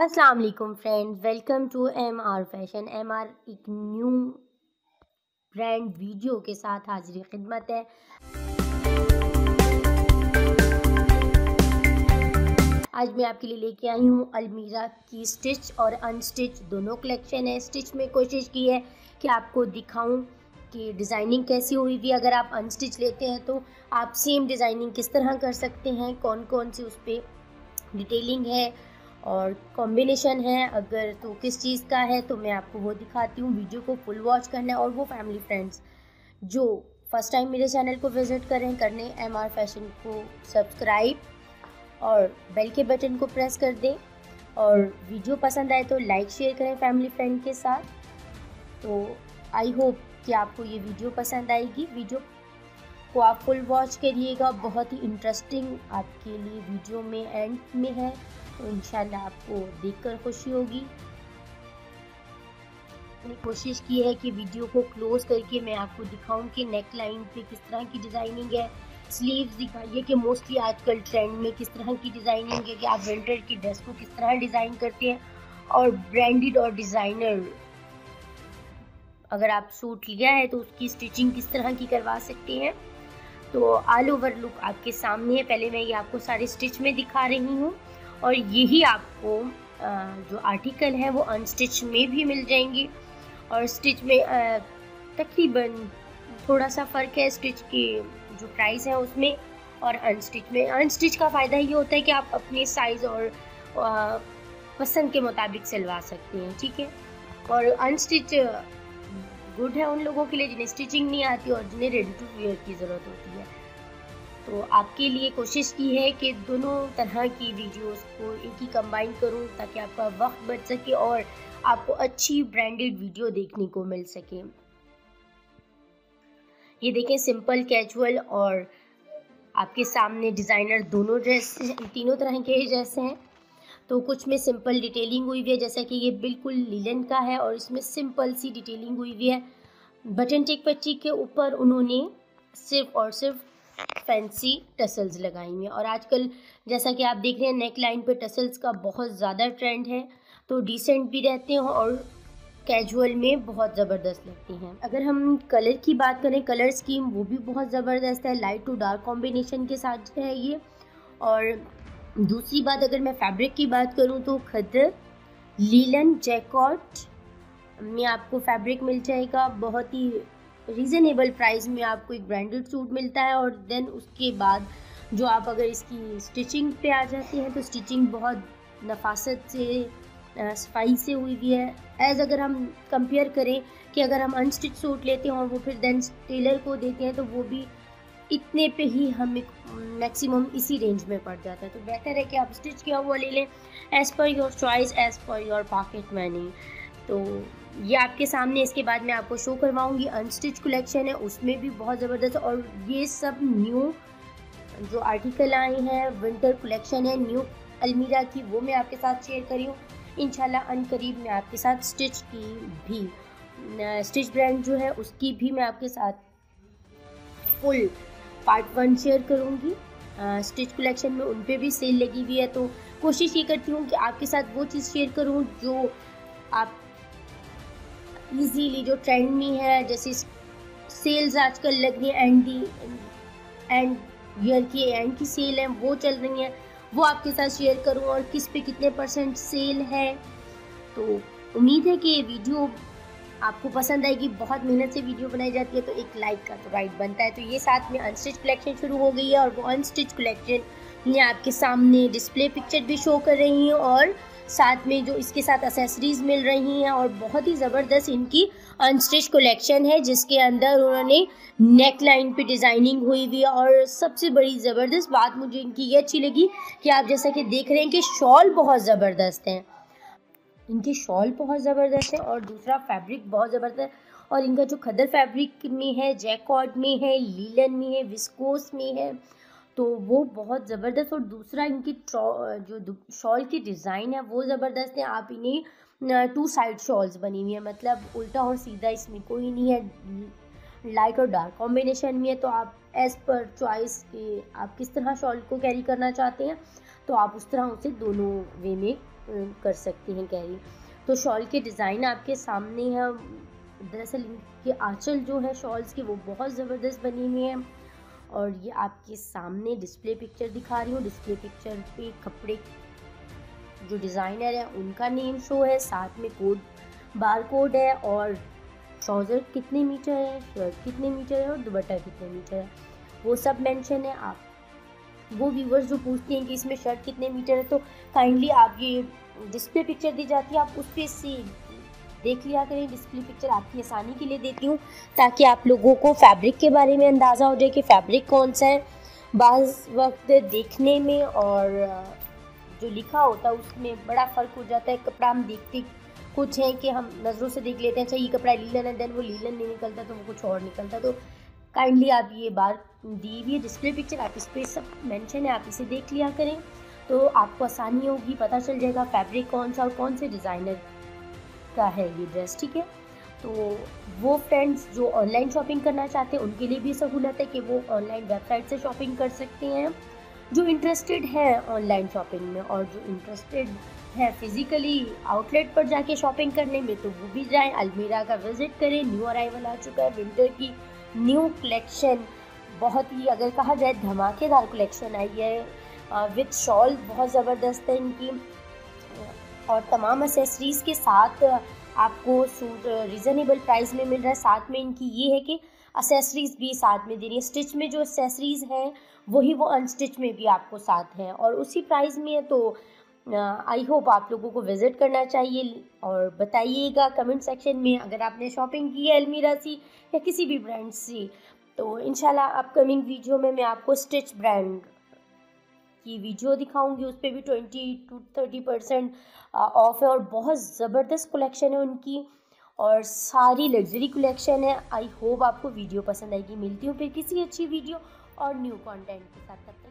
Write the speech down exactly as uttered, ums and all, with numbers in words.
अस्सलाम वालेकुम friends, welcome to M R fashion. M R एक न्यू ब्रांड वीडियो के साथ हाजिर खिदमत है। आज मैं आपके लिए लेके आई हूँ अलमीरा की स्टिच और अनस्टिच दोनों कलेक्शन है। स्टिच में कोशिश की है कि आपको दिखाऊं कि डिज़ाइनिंग कैसी हुई थी। अगर आप अनस्टिच लेते हैं तो आप सेम डिज़ाइनिंग किस तरह कर सकते हैं, कौन कौन सी उस पर डिटेलिंग है और कॉम्बिनेशन है, अगर तो किस चीज़ का है, तो मैं आपको वो दिखाती हूँ। वीडियो को फुल वॉच करना है। और वो फैमिली फ्रेंड्स जो फर्स्ट टाइम मेरे चैनल को विज़िट करें करने एम आर फैशन को सब्सक्राइब और बेल के बटन को प्रेस कर दें। और वीडियो पसंद आए तो लाइक शेयर करें फैमिली फ्रेंड के साथ। तो आई होप कि आपको ये वीडियो पसंद आएगी। वीडियो को आप फुल वॉच करिएगा, बहुत ही इंटरेस्टिंग आपके लिए वीडियो में एंड में है, तो इंशाल्लाह आपको देखकर खुशी होगी। मैंने कोशिश की है कि वीडियो को क्लोज करके मैं आपको दिखाऊं कि नेक लाइन पे किस तरह की डिज़ाइनिंग है, स्लीव्स दिखाइए कि मोस्टली आजकल ट्रेंड में किस तरह की डिज़ाइनिंग है, कि आप विंटर की ड्रेस को किस तरह डिज़ाइन करते हैं। और ब्रांडेड और डिज़ाइनर अगर आप सूट लिया है तो उसकी स्टिचिंग किस तरह की करवा सकते हैं। तो ऑल ओवर लुक आपके सामने है। पहले मैं ये आपको सारे स्टिच में दिखा रही हूँ और यही आपको जो आर्टिकल है वो अनस्टिच में भी मिल जाएंगे। और स्टिच में तकरीबन थोड़ा सा फ़र्क है स्टिच के जो प्राइस है उसमें और अनस्टिच में। अनस्टिच का फ़ायदा ये होता है कि आप अपने साइज़ और पसंद के मुताबिक सिलवा सकते हैं, ठीक है। और अनस्टिच गुड है उन लोगों के लिए जिन्हें स्टिचिंग नहीं आती और जिन्हें रेडी टू वेयर की ज़रूरत होती है। तो आपके लिए कोशिश की है कि दोनों तरह की वीडियोस को एक ही कंबाइन करूं ताकि आपका वक्त बच सके और आपको अच्छी ब्रांडेड वीडियो देखने को मिल सके। ये देखें, सिंपल कैजुअल और आपके सामने डिज़ाइनर दोनों ड्रेस, तीनों तरह के ड्रेस हैं। तो कुछ में सिंपल डिटेलिंग हुई हुई है, जैसा कि ये बिल्कुल लिलन का है और इसमें सिंपल सी डिटेलिंग हुई हुई है। बटन टेक पट्टी के ऊपर उन्होंने सिर्फ और सिर्फ फैंसी टसल्स लगाई हुई हैं। और आजकल जैसा कि आप देख रहे हैं नेक लाइन पे टसल्स का बहुत ज़्यादा ट्रेंड है, तो डिसेंट भी रहते हैं और कैजुअल में बहुत ज़बरदस्त लगते हैं। अगर हम कलर की बात करें, कलर स्कीम वो भी बहुत ज़बरदस्त है, लाइट टू डार्क कॉम्बिनेशन के साथ है ये। और दूसरी बात, अगर मैं फैब्रिक की बात करूं तो खदर, लीलन, जैकॉट में आपको फैब्रिक मिल जाएगा। बहुत ही रीज़नेबल प्राइस में आपको एक ब्रांडेड सूट मिलता है। और देन उसके बाद जो आप अगर इसकी स्टिचिंग पे आ जाते हैं तो स्टिचिंग बहुत नफासत से, सफाई से हुई हुई है। एज़ अगर हम कंपेयर करें कि अगर हम अनस्टिच सूट लेते हैं और वो फिर देन टेलर को देते हैं तो वो भी इतने पे ही हमें मैक्सिमम इसी रेंज में पड़ जाता है। तो बेहतर है कि आप स्टिच किया हुआ ले लें, as per your choice, as per your pocket money. तो ये आपके सामने, इसके बाद मैं आपको शो करवाऊंगी अनस्टिच कलेक्शन है, उसमें भी बहुत ज़बरदस्त। और ये सब न्यू जो आर्टिकल आए हैं, विंटर कलेक्शन है न्यू अलमीरा की, वो मैं आपके साथ शेयर करी हूँ। इंशाल्लाह अनकरीब मैं आपके साथ स्टिच की भी, स्टिच ब्रांड जो है उसकी भी मैं आपके साथ फुल पार्ट वन शेयर करूंगी। स्टिच कलेक्शन में उन पे भी सेल लगी हुई है, तो कोशिश ये करती हूँ कि आपके साथ वो चीज़ शेयर करूँ जो आप इजीली, जो ट्रेंड में है, जैसे सेल्स आजकल लग रही है, एंड दी एंड ईयर की एंड की सेल है वो चल रही है, वो आपके साथ शेयर करूँ और किस पे कितने परसेंट सेल है। तो उम्मीद है कि ये वीडियो आपको पसंद आएगी। बहुत मेहनत से वीडियो बनाई जाती है, तो एक लाइक का तो राइट बनता है। तो ये साथ में अनस्टिच कलेक्शन शुरू हो गई है और वो अनस्टिच कलेक्शन ये आपके सामने डिस्प्ले पिक्चर भी शो कर रही हैं और साथ में जो इसके साथ एसेसरीज मिल रही हैं। और बहुत ही ज़बरदस्त इनकी अनस्टिच कलेक्शन है जिसके अंदर उन्होंने नेक लाइन पे डिज़ाइनिंग हुई हुई है। और सबसे बड़ी ज़बरदस्त बात मुझे इनकी ये अच्छी लगी कि आप जैसा कि देख रहे हैं कि शॉल बहुत ज़बरदस्त हैं, इनके शॉल बहुत ज़बरदस्त है और दूसरा फैब्रिक बहुत ज़बरदस्त है। और इनका जो खदर फैब्रिक में है, जैकॉट में है, लीलन में है, विस्कोस में है, तो वो बहुत ज़बरदस्त। और दूसरा इनकी जो शॉल की डिज़ाइन है वो ज़बरदस्त है। आप इन्हें टू साइड शॉल्स बनी हुई है, मतलब उल्टा और सीधा इसमें कोई नहीं है, लाइट और डार्क कॉम्बिनेशन में है। तो आप एज़ पर चॉइस के आप किस तरह शॉल को कैरी करना चाहते हैं तो आप उस तरह उसे दोनों वे में कर सकती हैं कैरी। तो शॉल के डिज़ाइन आपके सामने है। दरअसल इनके आंचल जो है शॉल्स की वो बहुत ज़बरदस्त बनी हुई है और ये आपके सामने डिस्प्ले पिक्चर दिखा रही हूँ। डिस्प्ले पिक्चर पे कपड़े जो डिज़ाइनर है उनका नेम शो है, साथ में कोड बार कोड है और ट्राउज़र कितने मीटर है, शर्ट कितने मीटर है और दुपट्टा कितने मीटर है वो सब मेंशन है। आप वो व्यूवर्स जो पूछते हैं कि इसमें शर्ट कितने मीटर है तो काइंडली आप ये डिस्प्ले पिक्चर दी जाती है आप उस पर से देख लिया करें। डिस्प्ले पिक्चर आपकी आसानी के लिए देती हूँ ताकि आप लोगों को फैब्रिक के बारे में अंदाज़ा हो जाए कि फैब्रिक कौन सा है। बाज़ वक्त देखने में और जो लिखा होता है उसमें बड़ा फ़र्क हो जाता है। कपड़ा हम देखते कुछ हैं कि हम नज़रों से देख लेते हैं अच्छा ये कपड़ा लीलन है, देन वो लीलन नहीं निकलता तो वो कुछ और निकलता। तो काइंडली आप ये बार दी हुई है डिस्प्ले पिक्चर, आप इस पर सब मेंशन है, आप इसे देख लिया करें तो आपको आसानी होगी, पता चल जाएगा फैब्रिक कौन सा और कौन से डिज़ाइनर का है ये ड्रेस। ठीक है, तो वो फ्रेंड्स जो ऑनलाइन शॉपिंग करना चाहते हैं उनके लिए भी सहूलत है कि वो ऑनलाइन वेबसाइट से शॉपिंग कर सकते हैं। जो इंटरेस्टेड हैं ऑनलाइन शॉपिंग में और जो इंटरेस्टेड हैं फिज़िकली आउटलेट पर जाके शॉपिंग करने में तो वो भी जाएं, अलमीरा का विज़िट करें। न्यू अराइवल आ चुका है, विंटर की न्यू कलेक्शन बहुत ही अगर कहा जाए धमाकेदार कलेक्शन आई है विथ शॉल, बहुत ज़बरदस्त है इनकी और तमाम एसेसरीज़ के साथ आपको सूट रीज़नेबल प्राइस में मिल रहा है। साथ में इनकी ये है कि एसेसरीज़ भी साथ में दे रही है, स्टिच में जो एसेसरीज़ हैं वही वो अनस्टिच में भी आपको साथ हैं और उसी प्राइस में है। तो आई होप आप लोगों को विज़िट करना चाहिए और बताइएगा कमेंट सेक्शन में अगर आपने शॉपिंग की है अलमीरा से या किसी भी ब्रांड से। तो इंशाल्लाह अपकमिंग वीडियो में मैं आपको स्टिच ब्रांड की वीडियो दिखाऊंगी, उस पर भी twenty to thirty percent off है और बहुत ज़बरदस्त कलेक्शन है उनकी और सारी लग्जरी कलेक्शन है। आई होप आपको वीडियो पसंद आएगी। मिलती हूँ फिर किसी अच्छी वीडियो और न्यू कंटेंट के साथ।